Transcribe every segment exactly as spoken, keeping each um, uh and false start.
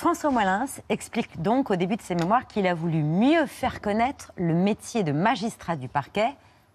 François Molins explique donc au début de ses mémoires qu'il a voulu mieux faire connaître le métier de magistrat du parquet.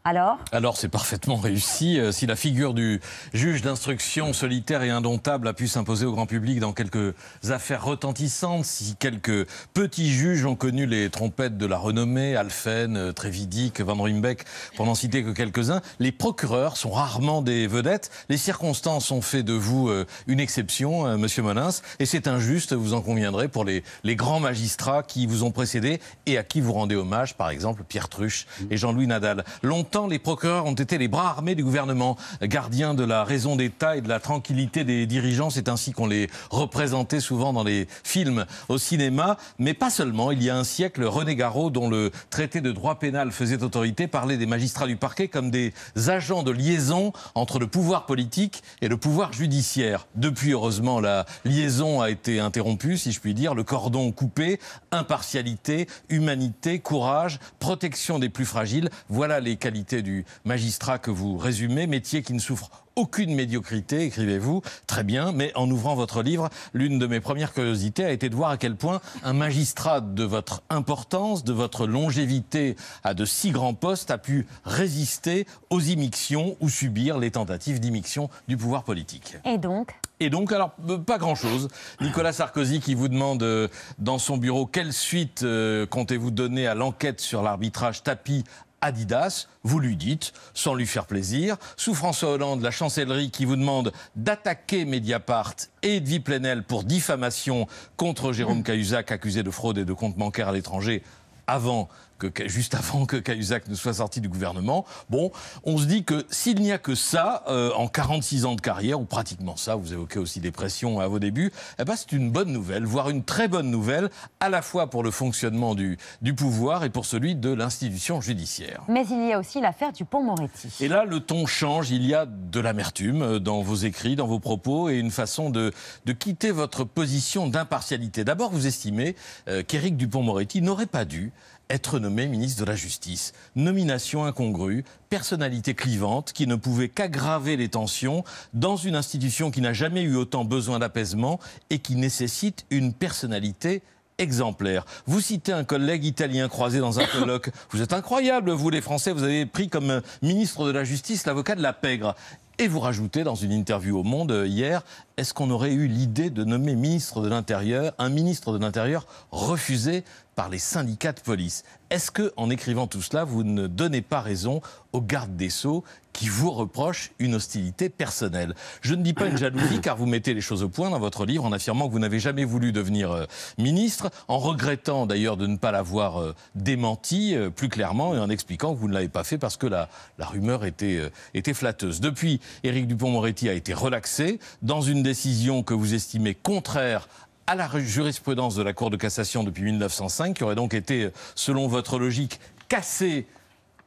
Alors, Alors c'est parfaitement réussi. Si la figure du juge d'instruction solitaire et indomptable a pu s'imposer au grand public dans quelques affaires retentissantes, si quelques petits juges ont connu les trompettes de la renommée, Alphen, Trévidic, Van Rimbeck, pour n'en citer que quelques-uns, les procureurs sont rarement des vedettes. Les circonstances ont fait de vous une exception, monsieur Molins, et c'est injuste, vous en conviendrez, pour les, les grands magistrats qui vous ont précédés et à qui vous rendez hommage, par exemple Pierre Truche et Jean-Louis Nadal. Longtemps les procureurs ont été les bras armés du gouvernement, gardiens de la raison d'État et de la tranquillité des dirigeants. C'est ainsi qu'on les représentait souvent dans les films, au cinéma. Mais pas seulement. Il y a un siècle, René Garraud, dont le traité de droit pénal faisait autorité, parlait des magistrats du parquet comme des agents de liaison entre le pouvoir politique et le pouvoir judiciaire. Depuis, heureusement, la liaison a été interrompue, si je puis dire. Le cordon coupé, impartialité, humanité, courage, protection des plus fragiles. Voilà les qualités du magistrat que vous résumez, métier qui ne souffre aucune médiocrité, écrivez-vous, très bien, mais en ouvrant votre livre, l'une de mes premières curiosités a été de voir à quel point un magistrat de votre importance, de votre longévité à de si grands postes, a pu résister aux immixtions ou subir les tentatives d'immixion du pouvoir politique. Et donc ? Et donc, alors, pas grand-chose. Nicolas Sarkozy qui vous demande euh, dans son bureau quelle suite euh, comptez-vous donner à l'enquête sur l'arbitrage tapis Adidas, vous lui dites, sans lui faire plaisir. Sous François Hollande, la chancellerie qui vous demande d'attaquer Mediapart et Edwy Plenel pour diffamation contre Jérôme Cahuzac, accusé de fraude et de compte bancaire à l'étranger, avant que, juste avant que Cahuzac ne soit sorti du gouvernement. Bon, on se dit que s'il n'y a que ça, euh, en quarante-six ans de carrière, ou pratiquement ça, vous évoquez aussi des pressions à vos débuts, eh ben c'est une bonne nouvelle, voire une très bonne nouvelle, à la fois pour le fonctionnement du, du pouvoir et pour celui de l'institution judiciaire. Mais il y a aussi l'affaire Dupond-Moretti. Et là, le ton change, il y a de l'amertume dans vos écrits, dans vos propos, et une façon de, de quitter votre position d'impartialité. D'abord, vous estimez euh, qu'Éric Dupond-Moretti n'aurait pas dû être nommé ministre de la Justice. Nomination incongrue, personnalité clivante qui ne pouvait qu'aggraver les tensions dans une institution qui n'a jamais eu autant besoin d'apaisement et qui nécessite une personnalité exemplaire. Vous citez un collègue italien croisé dans un colloque. Vous êtes incroyables, vous les Français, vous avez pris comme ministre de la Justice l'avocat de la pègre. Et vous rajoutez dans une interview au Monde hier, est-ce qu'on aurait eu l'idée de nommer ministre de l'Intérieur, un ministre de l'Intérieur refusé par les syndicats de police? Est-ce que, en écrivant tout cela, vous ne donnez pas raison au garde des Sceaux qui vous reproche une hostilité personnelle? Je ne dis pas une jalousie, car vous mettez les choses au point dans votre livre en affirmant que vous n'avez jamais voulu devenir euh, ministre, en regrettant d'ailleurs de ne pas l'avoir euh, démenti euh, plus clairement et en expliquant que vous ne l'avez pas fait parce que la, la rumeur était, euh, était flatteuse. Depuis, Éric Dupond-Moretti a été relaxé dans une décision que vous estimez contraire à la jurisprudence de la Cour de cassation depuis mille neuf cent cinq, qui aurait donc été, selon votre logique, cassée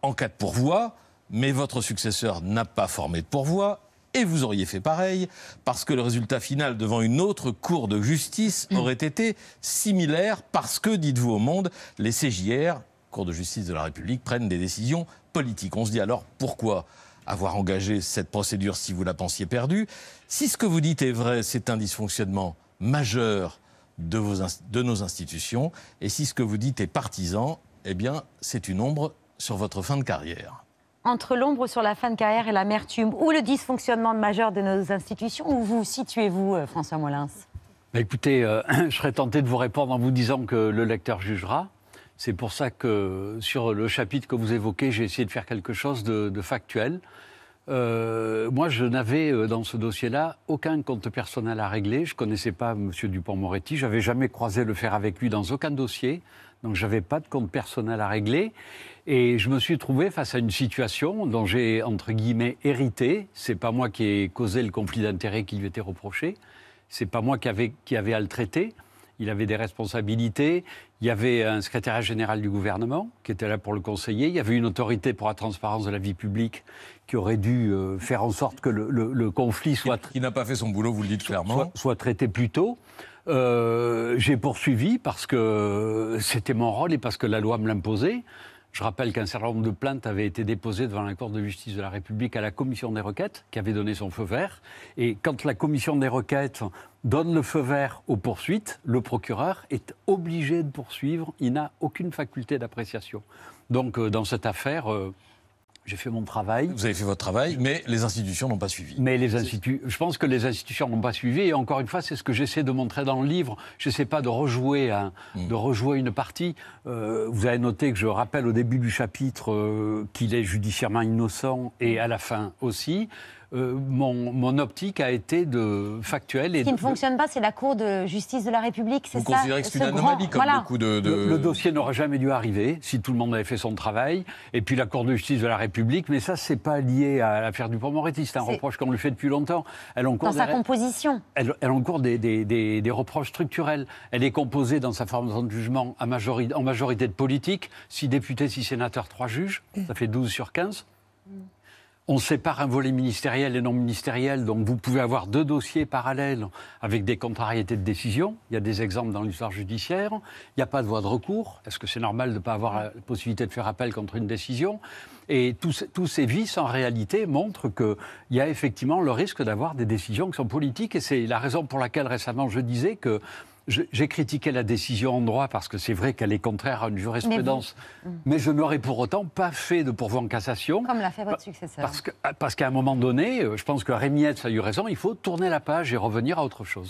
en cas de pourvoi. Mais votre successeur n'a pas formé de pourvoi et vous auriez fait pareil parce que le résultat final devant une autre cour de justice aurait été similaire parce que, dites-vous au Monde, les C J R, Cour de justice de la République, prennent des décisions politiques. On se dit alors pourquoi avoir engagé cette procédure si vous la pensiez perdue? Si ce que vous dites est vrai, c'est un dysfonctionnement majeur de, vos, de nos institutions. Et si ce que vous dites est partisan, eh bien, c'est une ombre sur votre fin de carrière. Entre l'ombre sur la fin de carrière et l'amertume, ou le dysfonctionnement majeur de nos institutions, où vous situez-vous, François Molins? Bah écoutez, euh, je serais tenté de vous répondre en vous disant que le lecteur jugera. C'est pour ça que, sur le chapitre que vous évoquez, j'ai essayé de faire quelque chose de, de factuel. Euh, moi, je n'avais, dans ce dossier-là, aucun compte personnel à régler. Je ne connaissais pas M. Dupond-Moretti. Je n'avais jamais croisé le fer avec lui dans aucun dossier. Donc, je n'avais pas de compte personnel à régler. Et je me suis trouvé face à une situation dont j'ai, entre guillemets, hérité. Ce n'est pas moi qui ai causé le conflit d'intérêts qui lui était reproché. Ce n'est pas moi qui avait, qui avait à le traiter. Il avait des responsabilités. Il y avait un secrétariat général du gouvernement qui était là pour le conseiller. Il y avait une autorité pour la transparence de la vie publique qui aurait dû euh, faire en sorte que le, le, le conflit soit... Qui n'a pas fait son boulot, vous le dites clairement. Soit, soit traité plus tôt. Euh, j'ai poursuivi parce que c'était mon rôle et parce que la loi me l'imposait. Je rappelle qu'un certain nombre de plaintes avaient été déposées devant la Cour de justice de la République à la Commission des requêtes, qui avait donné son feu vert. Et quand la Commission des requêtes donne le feu vert aux poursuites, le procureur est obligé de poursuivre. Il n'a aucune faculté d'appréciation. Donc, euh, dans cette affaire... Euh, J'ai fait mon travail. Vous avez fait votre travail, mais les institutions n'ont pas suivi. Mais les institu- je pense que les institutions n'ont pas suivi. Et encore une fois, c'est ce que j'essaie de montrer dans le livre. Je n'essaie pas de rejouer, un, mmh. de rejouer une partie. Euh, vous avez noté que je rappelle au début du chapitre euh, qu'il est judiciairement innocent et à la fin aussi. Euh, mon, mon optique a été de factuelle. Et ce qui de, ne fonctionne pas, c'est la Cour de justice de la République, c'est ça ? Vous considérez que c'est une anomalie grand, comme voilà. beaucoup de... de... Le, le dossier n'aurait jamais dû arriver si tout le monde avait fait son travail. Et puis la Cour de justice de la République, mais ça, c'est pas lié à l'affaire Dupond-Moretti. C'est un c'est... reproche qu'on lui fait depuis longtemps. Elle encourt dans sa ré... composition. Elle, elle encourt des, des, des, des reproches structurels. Elle est composée dans sa forme de jugement à majori... en majorité de politiques. six députés, six sénateurs, trois juges. Mmh. Ça fait douze sur quinze. Mmh. On sépare un volet ministériel et non ministériel, donc vous pouvez avoir deux dossiers parallèles avec des contrariétés de décision. Il y a des exemples dans l'histoire judiciaire. Il n'y a pas de voie de recours. Est-ce que c'est normal de ne pas avoir la possibilité de faire appel contre une décision ? Et tous, tous ces vices, en réalité, montrent qu'il y a effectivement le risque d'avoir des décisions qui sont politiques. Et c'est la raison pour laquelle, récemment, je disais que Je, j'ai critiqué la décision en droit parce que c'est vrai qu'elle est contraire à une jurisprudence, mais, vous... mais je n'aurais pour autant pas fait de pourvoi en cassation. Comme l'a fait votre successeur. Parce, que, parce qu'à un moment donné, je pense que Rémiette a eu raison, il faut tourner la page et revenir à autre chose.